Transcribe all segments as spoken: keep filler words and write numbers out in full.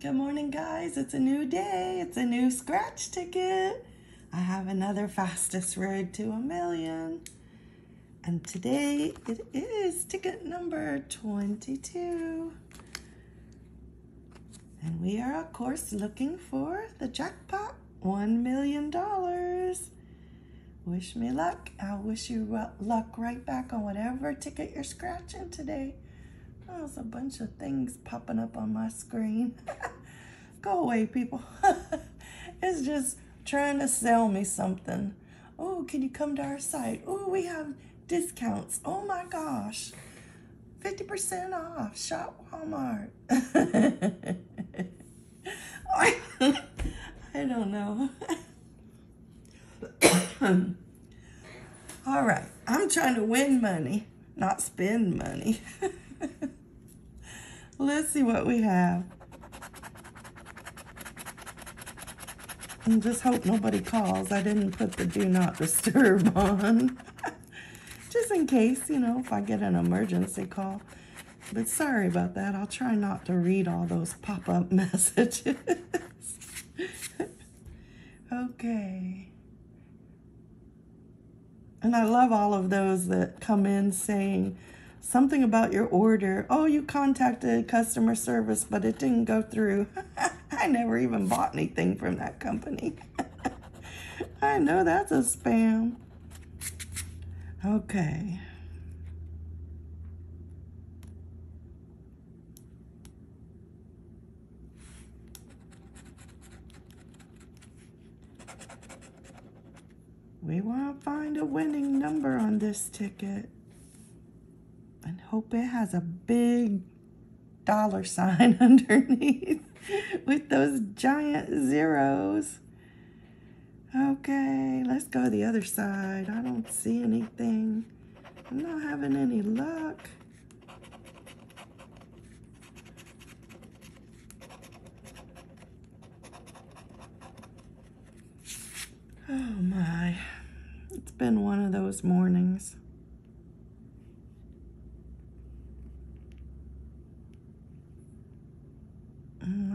Good morning, guys. It's a new day. It's a new scratch ticket. I have another fastest road to a million. And today it is ticket number twenty-two. And we are, of course, looking for the jackpot, one million dollars. Wish me luck. I'll wish you luck right back on whatever ticket you're scratching today. There's a bunch of things popping up on my screen. Go away, people. It's just trying to sell me something. Oh, can you come to our site? Oh, we have discounts. Oh my gosh. fifty percent off. Shop Walmart. I don't know. All right. I'm trying to win money, not spend money. Let's see what we have. And just hope nobody calls. I didn't put the do not disturb on. Just in case, you know, if I get an emergency call. But sorry about that. I'll try not to read all those pop-up messages. Okay. And I love all of those that come in saying something about your order. Oh, you contacted customer service, but it didn't go through. I never even bought anything from that company. I know that's a spam. Okay. We want to find a winning number on this ticket. And hope it has a big dollar sign underneath with those giant zeros. Okay, let's go the other side. I don't see anything. I'm not having any luck. Oh my, it's been one of those mornings.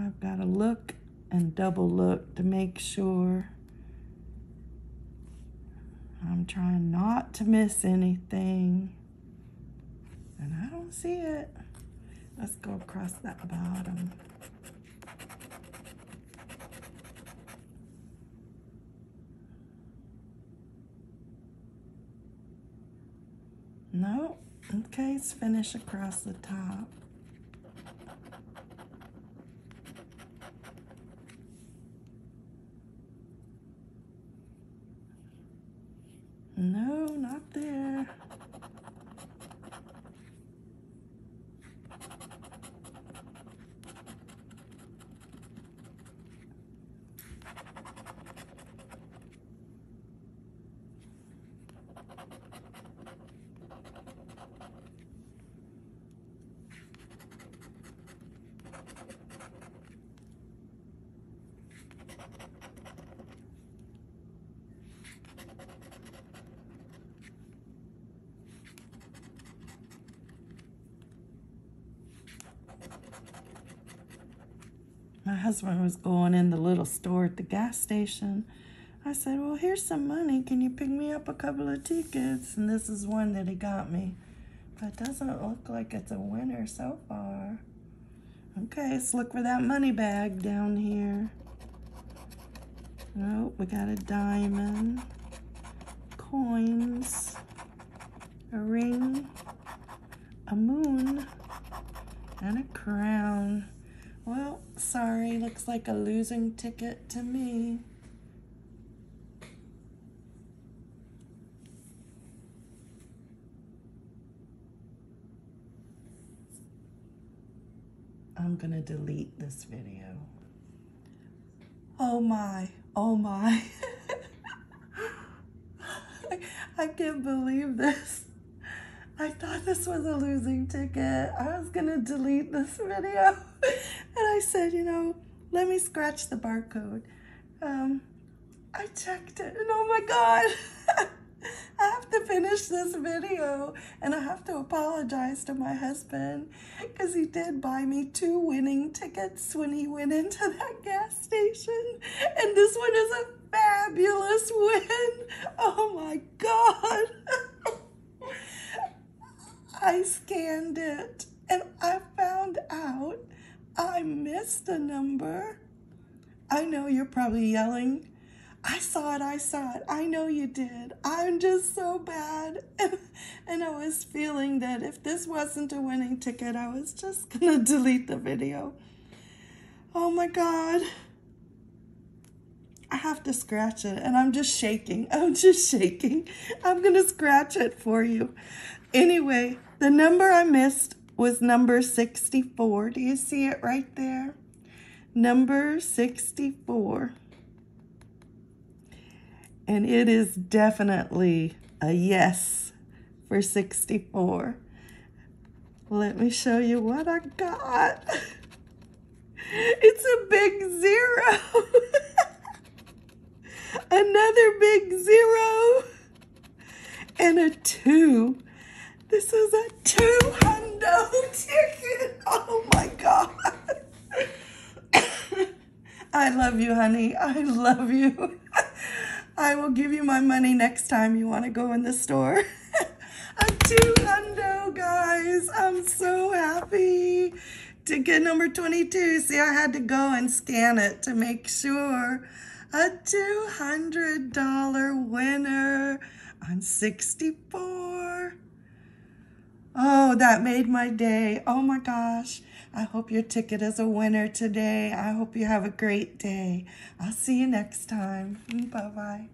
I've got to look and double look to make sure. I'm trying not to miss anything. And I don't see it. Let's go across that bottom. No. Okay, let's finish across the top. No, not there. My husband was going in the little store at the gas station. I said, well, here's some money. Can you pick me up a couple of tickets? And this is one that he got me. But it doesn't look like it's a winner so far. Okay, let's look for that money bag down here. Nope, we got a diamond, coins, a ring, a moon, and a crown. Well, sorry, looks like a losing ticket to me. I'm gonna delete this video. Oh my, oh my. I, I can't believe this. I thought this was a losing ticket. I was gonna delete this video. And I said, you know, let me scratch the barcode. Um, I checked it, and oh my God, I have to finish this video, and I have to apologize to my husband because he did buy me two winning tickets when he went into that gas station, and this one is a fabulous win. Oh my God. I scanned it, and I found out I missed a number. I know you're probably yelling, I saw it, I saw it. I know you did. I'm just so bad. And I was feeling that if this wasn't a winning ticket, I was just gonna delete the video. Oh my God. I have to scratch it, and I'm just shaking. I'm just shaking. I'm gonna scratch it for you. Anyway, the number I missed was number sixty-four. Do you see it right there? Number sixty-four. And it is definitely a yes for sixty-four. Let me show you what I got. It's a big zero. Another big zero. And a two. This is a two hundo ticket. Oh my God. I love you, honey. I love you. I will give you my money next time you want to go in the store. I'm two hundo, guys. I'm so happy. Ticket number twenty-two. See, I had to go and scan it to make sure. A two hundred dollar winner on sixty-four. Oh, that made my day. Oh my gosh. I hope your ticket is a winner today. I hope you have a great day. I'll see you next time. Bye-bye.